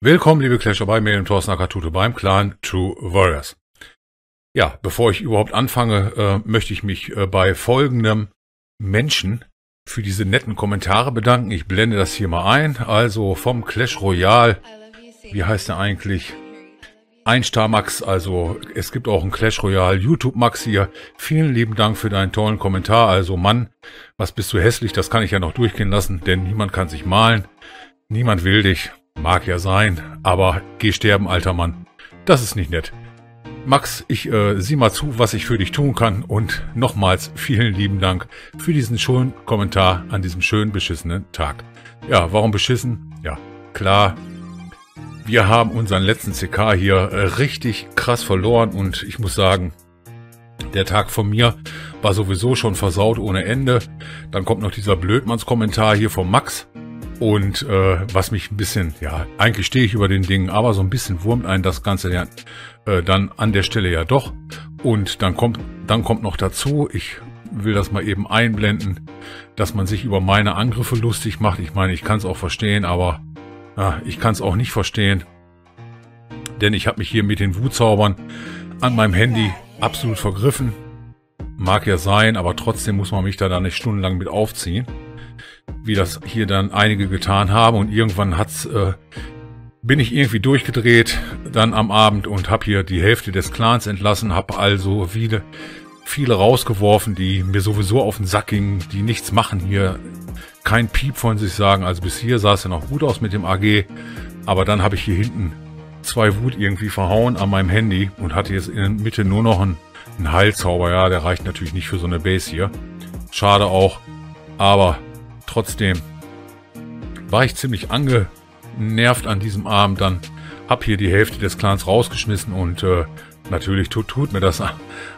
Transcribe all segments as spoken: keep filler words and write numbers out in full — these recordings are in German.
Willkommen, liebe Clasher, bei mir im Thorsten Akatute beim Clan True Warriors. Ja, bevor ich überhaupt anfange, äh, möchte ich mich äh, bei folgendem Menschen für diese netten Kommentare bedanken. Ich blende das hier mal ein. Also vom Clash Royale, wie heißt er eigentlich? Ein Star Max, also es gibt auch einen Clash Royale YouTube Max hier. Vielen lieben Dank für deinen tollen Kommentar. Also Mann, was bist du hässlich, das kann ich ja noch durchgehen lassen, denn niemand kann sich malen. Niemand will dich, mag ja sein, aber geh sterben, alter Mann. Das ist nicht nett. Max, ich äh, sieh mal zu, was ich für dich tun kann, und nochmals vielen lieben Dank für diesen schönen Kommentar an diesem schönen beschissenen Tag. Ja, warum beschissen? Ja, klar, wir haben unseren letzten C K hier äh, richtig krass verloren, und ich muss sagen, der Tag von mir war sowieso schon versaut ohne Ende. Dann kommt noch dieser Blödmanns-Kommentar hier von Max. Und äh, was mich ein bisschen, ja, eigentlich stehe ich über den Dingen, aber so ein bisschen wurmt einen das Ganze ja, äh, dann an der Stelle ja doch. Und dann kommt, dann kommt noch dazu, ich will das mal eben einblenden, dass man sich über meine Angriffe lustig macht. Ich meine, ich kann es auch verstehen, aber ja, ich kann es auch nicht verstehen. Denn ich habe mich hier mit den Wutzaubern an meinem Handy absolut vergriffen. Mag ja sein, aber trotzdem muss man mich da dann nicht stundenlang mit aufziehen, wie das hier dann einige getan haben, und irgendwann hat's, äh, bin ich irgendwie durchgedreht dann am Abend und habe hier die Hälfte des Clans entlassen, habe also viele, viele rausgeworfen, die mir sowieso auf den Sack gingen, die nichts machen hier, kein Piep von sich sagen. Also bis hier sah es ja noch gut aus mit dem A G, aber dann habe ich hier hinten zwei Wut irgendwie verhauen an meinem Handy und hatte jetzt in der Mitte nur noch einen, einen Heilzauber. Ja, der reicht natürlich nicht für so eine Base hier. Schade auch, aber trotzdem war ich ziemlich angenervt an diesem Abend. Dann habe hier die Hälfte des Clans rausgeschmissen, und äh, natürlich tut, tut mir das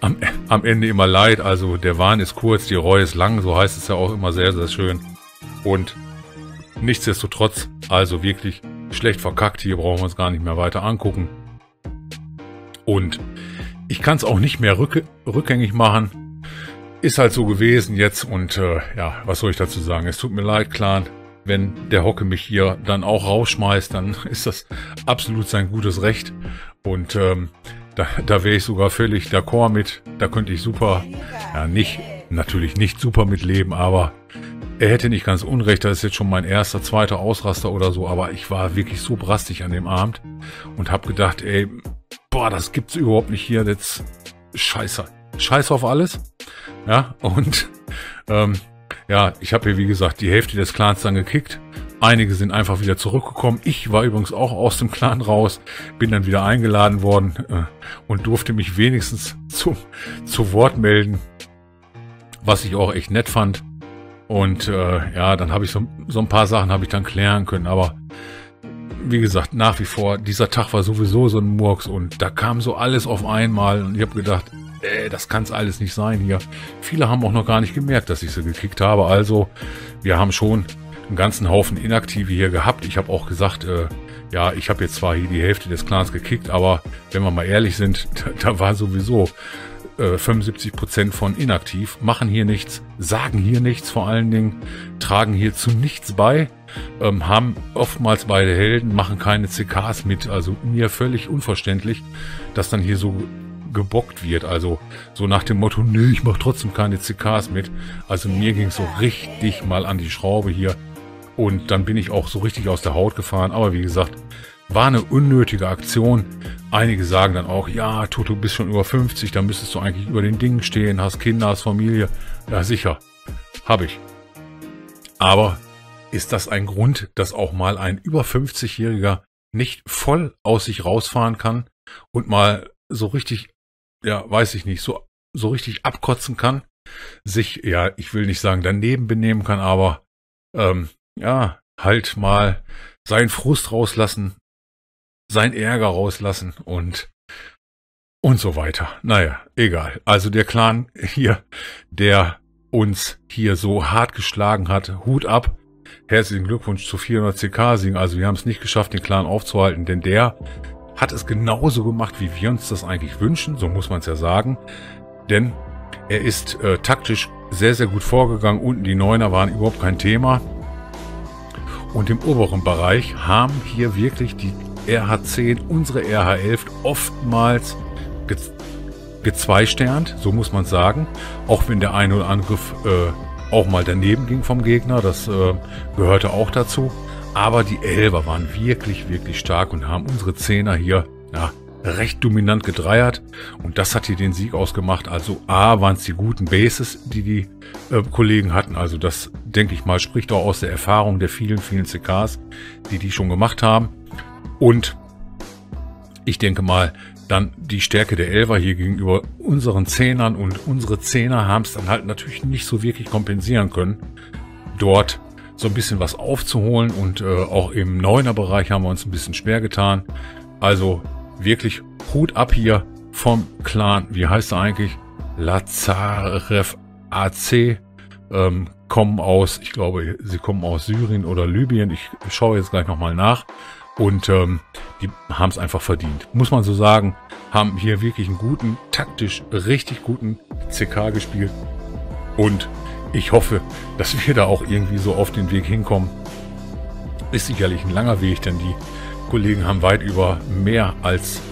am, am Ende immer leid. Also der Wahn ist kurz, die Reue ist lang, so heißt es ja auch immer sehr, sehr schön. Und nichtsdestotrotz, also wirklich schlecht verkackt, hier brauchen wir uns gar nicht mehr weiter angucken. Und ich kann es auch nicht mehr rück, rückgängig machen. Ist halt so gewesen jetzt, und äh, ja, was soll ich dazu sagen? Es tut mir leid, Clan, wenn der Hocke mich hier dann auch rausschmeißt, dann ist das absolut sein gutes Recht. Und ähm, da, da wäre ich sogar völlig d'accord mit. Da könnte ich super, ja nicht, natürlich nicht super mitleben, aber er hätte nicht ganz unrecht. Das ist jetzt schon mein erster, zweiter Ausraster oder so, aber ich war wirklich so brastig an dem Abend und habe gedacht, ey, boah, das gibt's überhaupt nicht hier, jetzt scheiße. Scheiß auf alles, ja, und ähm, ja, ich habe hier, wie gesagt, die Hälfte des Clans dann gekickt, einige sind einfach wieder zurückgekommen, ich war übrigens auch aus dem Clan raus, bin dann wieder eingeladen worden äh, und durfte mich wenigstens zu, zu Wort melden, was ich auch echt nett fand, und äh, ja, dann habe ich so, so ein paar Sachen habe ich dann klären können, aber wie gesagt, nach wie vor, dieser Tag war sowieso so ein Murks, und da kam so alles auf einmal, und ich habe gedacht, das kann es alles nicht sein hier. Viele haben auch noch gar nicht gemerkt, dass ich sie gekickt habe. Also, wir haben schon einen ganzen Haufen Inaktive hier gehabt. Ich habe auch gesagt, äh, ja, ich habe jetzt zwar hier die Hälfte des Clans gekickt, aber wenn wir mal ehrlich sind, da, da war sowieso äh, fünfundsiebzig Prozent von inaktiv. Machen hier nichts, sagen hier nichts vor allen Dingen, tragen hier zu nichts bei, ähm, haben oftmals beide Helden, machen keine C Ks mit. Also mir völlig unverständlich, dass dann hier so gebockt wird, also so nach dem Motto, nö, ich mache trotzdem keine C Ks mit. Also mir ging es so richtig mal an die Schraube hier, und dann bin ich auch so richtig aus der Haut gefahren, aber wie gesagt, war eine unnötige Aktion. Einige sagen dann auch, ja, Toto, bist schon über fünfzig, da müsstest du eigentlich über den Dingen stehen, hast Kinder, hast Familie. Ja, sicher, habe ich. Aber ist das ein Grund, dass auch mal ein über fünfzigjähriger nicht voll aus sich rausfahren kann und mal so richtig, ja, weiß ich nicht, so, so richtig abkotzen kann, sich, ja, ich will nicht sagen, daneben benehmen kann, aber, ähm, ja, halt mal seinen Frust rauslassen, seinen Ärger rauslassen und, und so weiter. Naja, egal. Also der Clan hier, der uns hier so hart geschlagen hat, Hut ab. Herzlichen Glückwunsch zu vierhundert C K-Siegen. Also wir haben es nicht geschafft, den Clan aufzuhalten, denn der hat es genauso gemacht, wie wir uns das eigentlich wünschen. So muss man es ja sagen. Denn er ist äh, taktisch sehr, sehr gut vorgegangen. Unten die Neuner waren überhaupt kein Thema. Und im oberen Bereich haben hier wirklich die R H zehn, unsere R H elf oftmals ge gezweisternt, so muss man sagen. Auch wenn der eine oder andere Angriff äh, auch mal daneben ging vom Gegner, das äh, gehörte auch dazu. Aber die Elfer waren wirklich, wirklich stark und haben unsere Zehner hier ja, recht dominant gedreiert. Und das hat hier den Sieg ausgemacht. Also A, waren es die guten Bases, die die äh, Kollegen hatten. Also das, denke ich mal, spricht auch aus der Erfahrung der vielen, vielen C Ks, die die schon gemacht haben. Und ich denke mal, dann die Stärke der Elfer hier gegenüber unseren Zehnern, und unsere Zehner haben es dann halt natürlich nicht so wirklich kompensieren können, dort so ein bisschen was aufzuholen. Und äh, auch im Neuner-Bereich haben wir uns ein bisschen schwer getan. Also wirklich Hut ab hier vom Clan, wie heißt er eigentlich? Lazaref A C, ähm, kommen aus, ich glaube, sie kommen aus Syrien oder Libyen. Ich schaue jetzt gleich nochmal nach. Und ähm, die haben es einfach verdient, muss man so sagen. Haben hier wirklich einen guten, taktisch richtig guten C K gespielt. Und ich hoffe, dass wir da auch irgendwie so auf den Weg hinkommen. Ist sicherlich ein langer Weg, denn die Kollegen haben weit über mehr als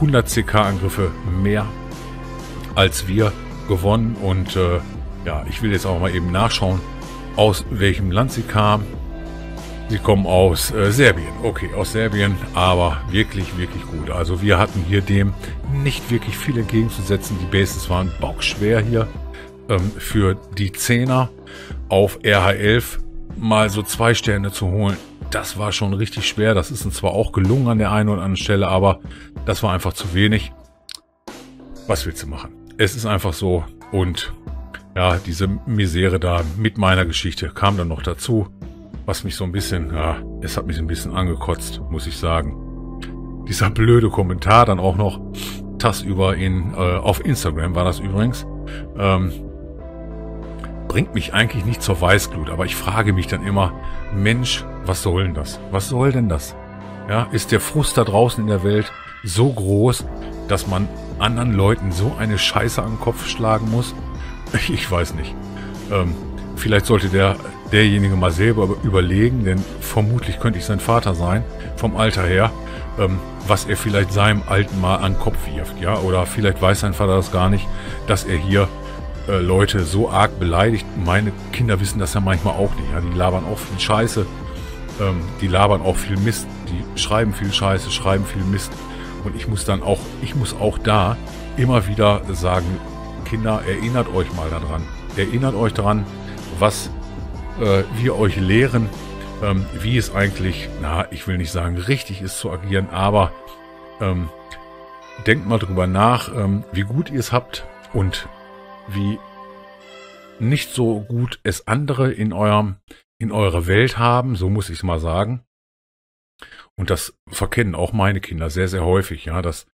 hundert C K-Angriffe mehr als wir gewonnen. Und äh, ja, ich will jetzt auch mal eben nachschauen, aus welchem Land sie kamen. Sie kommen aus äh, Serbien, okay, aus Serbien, aber wirklich, wirklich gut. Also wir hatten hier dem nicht wirklich viel entgegenzusetzen. Die Bases waren bockschwer hier ähm, für die Zehner. Auf R H elf mal so zwei Sterne zu holen, das war schon richtig schwer. Das ist uns zwar auch gelungen an der einen oder anderen Stelle, aber das war einfach zu wenig. Was willst du machen? Es ist einfach so. Und ja, diese Misere da mit meiner Geschichte kam dann noch dazu. Was mich so ein bisschen, ja, es hat mich ein bisschen angekotzt, muss ich sagen. Dieser blöde Kommentar dann auch noch tagsüber in, äh, auf Instagram war das übrigens. Ähm, bringt mich eigentlich nicht zur Weißglut, aber ich frage mich dann immer, Mensch, was soll denn das? Was soll denn das? Ja, ist der Frust da draußen in der Welt so groß, dass man anderen Leuten so eine Scheiße an den Kopf schlagen muss? Ich weiß nicht. Ähm, vielleicht sollte der... derjenige mal selber überlegen, denn vermutlich könnte ich sein Vater sein, vom Alter her, ähm, was er vielleicht seinem Alten mal an den Kopf wirft, ja, oder vielleicht weiß sein Vater das gar nicht, dass er hier äh, Leute so arg beleidigt. Meine Kinder wissen das ja manchmal auch nicht, ja, die labern auch viel Scheiße, ähm, die labern auch viel Mist, die schreiben viel Scheiße, schreiben viel Mist, und ich muss dann auch, ich muss auch da immer wieder sagen, Kinder, erinnert euch mal daran, erinnert euch daran, was wir euch lehren, wie es eigentlich, na, ich will nicht sagen, richtig ist zu agieren, aber ähm, denkt mal drüber nach, ähm, wie gut ihr es habt und wie nicht so gut es andere in eurem, in eurer Welt haben, so muss ich es mal sagen. Und das verkennen auch meine Kinder sehr, sehr häufig, ja, dass,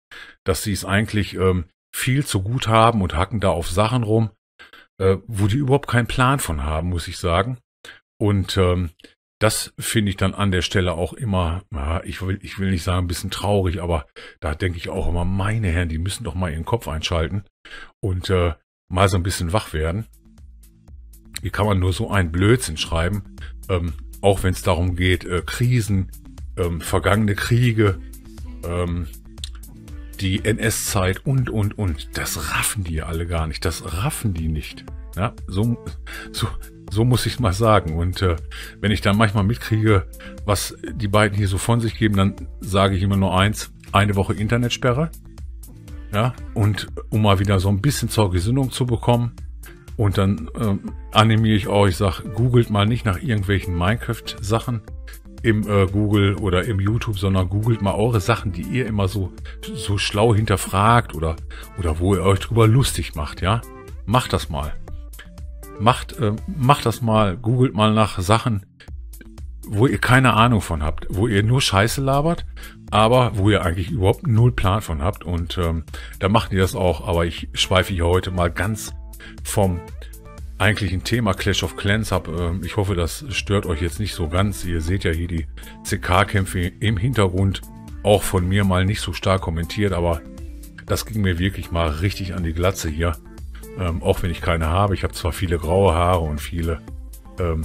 dass sie es eigentlich ähm, viel zu gut haben und hacken da auf Sachen rum, äh, wo die überhaupt keinen Plan von haben, muss ich sagen. Und ähm, das finde ich dann an der Stelle auch immer, ja, ich will, ich will nicht sagen, ein bisschen traurig, aber da denke ich auch immer, meine Herren, die müssen doch mal ihren Kopf einschalten und äh, mal so ein bisschen wach werden. Hier kann man nur so einen Blödsinn schreiben, ähm, auch wenn es darum geht, äh, Krisen, ähm, vergangene Kriege, ähm, die N S-Zeit und, und, und. Das raffen die alle gar nicht. Das raffen die nicht. Ja, so, so, so muss ich es mal sagen. Und äh, wenn ich dann manchmal mitkriege, was die beiden hier so von sich geben, dann sage ich immer nur eins, eine Woche Internetsperre. Ja, und um mal wieder so ein bisschen zur Gesinnung zu bekommen. Und dann ähm, animiere ich auch, ich sage, googelt mal nicht nach irgendwelchen Minecraft-Sachen im äh, Google oder im YouTube, sondern googelt mal eure Sachen, die ihr immer so so schlau hinterfragt oder oder wo ihr euch drüber lustig macht, ja? Macht das mal. Macht äh, macht das mal, googelt mal nach Sachen, wo ihr keine Ahnung von habt, wo ihr nur Scheiße labert, aber wo ihr eigentlich überhaupt null Plan von habt, und ähm, da macht ihr das auch, aber ich schweife hier heute mal ganz vom eigentlich ein Thema Clash of Clans habe. Ich hoffe, das stört euch jetzt nicht so ganz. Ihr seht ja hier die C K-Kämpfe im Hintergrund. Auch von mir mal nicht so stark kommentiert, aber das ging mir wirklich mal richtig an die Glatze hier. Ähm, auch wenn ich keine habe. Ich habe zwar viele graue Haare und viele ähm,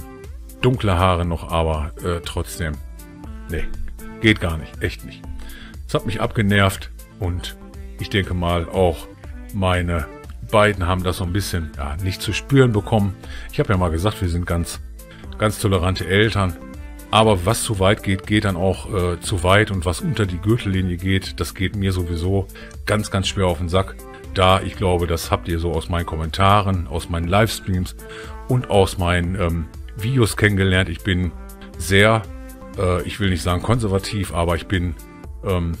dunkle Haare noch, aber äh, trotzdem, nee, geht gar nicht, echt nicht. Es hat mich abgenervt und ich denke mal auch meine beiden haben das so ein bisschen ja, nicht zu spüren bekommen. Ich habe ja mal gesagt, wir sind ganz, ganz tolerante Eltern, aber was zu weit geht, geht dann auch äh, zu weit und was unter die Gürtellinie geht, das geht mir sowieso ganz, ganz schwer auf den Sack. Da, ich glaube, das habt ihr so aus meinen Kommentaren, aus meinen Livestreams und aus meinen ähm, Videos kennengelernt. Ich bin sehr, äh, ich will nicht sagen konservativ, aber ich bin, ähm,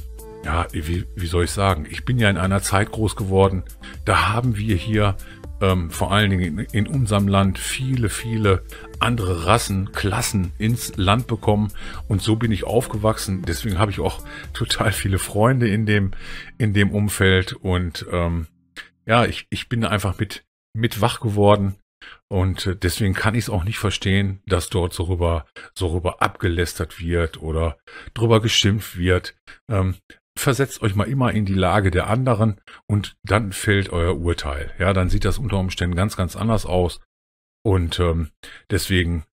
ja, wie, wie soll ich sagen, ich bin ja in einer Zeit groß geworden, da haben wir hier ähm, vor allen Dingen in, in unserem Land viele, viele andere Rassen, Klassen ins Land bekommen und so bin ich aufgewachsen. Deswegen habe ich auch total viele Freunde in dem, in dem Umfeld und ähm, ja, ich, ich bin einfach mit, mit wach geworden. Und deswegen kann ich es auch nicht verstehen, dass dort so rüber, so rüber abgelästert wird oder drüber geschimpft wird. Ähm, versetzt euch mal immer in die Lage der anderen und dann fällt euer Urteil. Ja, dann sieht das unter Umständen ganz, ganz anders aus. Und ähm, deswegen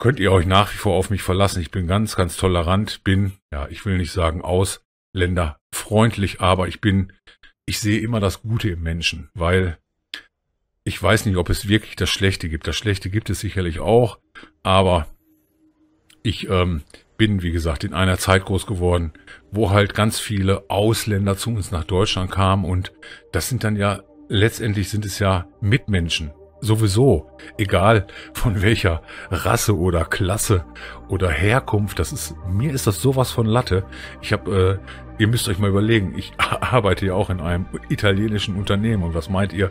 könnt ihr euch nach wie vor auf mich verlassen. Ich bin ganz, ganz tolerant, bin, ja, ich will nicht sagen ausländerfreundlich, aber ich bin, ich sehe immer das Gute im Menschen, weil ich weiß nicht, ob es wirklich das Schlechte gibt. Das Schlechte gibt es sicherlich auch, aber ich ähm, bin, wie gesagt, in einer Zeit groß geworden, wo halt ganz viele Ausländer zu uns nach Deutschland kamen und das sind dann ja, letztendlich sind es ja Mitmenschen. Sowieso, egal von welcher Rasse oder Klasse oder Herkunft, das ist, mir ist das sowas von Latte. Ich habe, äh, ihr müsst euch mal überlegen, ich arbeite ja auch in einem italienischen Unternehmen und was meint ihr,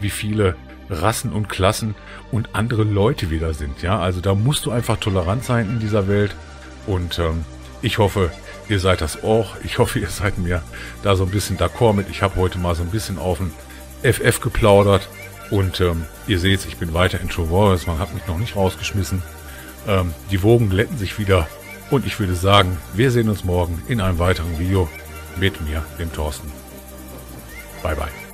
wie viele Rassen und Klassen und andere Leute wieder sind, ja? Also da musst du einfach tolerant sein in dieser Welt und ähm, ich hoffe, ihr seid das auch. Ich hoffe, ihr seid mir da so ein bisschen d'accord mit. Ich habe heute mal so ein bisschen auf den F F geplaudert. Und ähm, ihr seht, ich bin weiter in True Warriors, man hat mich noch nicht rausgeschmissen. Ähm, die Wogen glätten sich wieder und ich würde sagen, wir sehen uns morgen in einem weiteren Video mit mir, dem Thorsten. Bye, bye.